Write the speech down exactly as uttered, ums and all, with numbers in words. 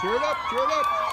Cheer it up, cheer it up.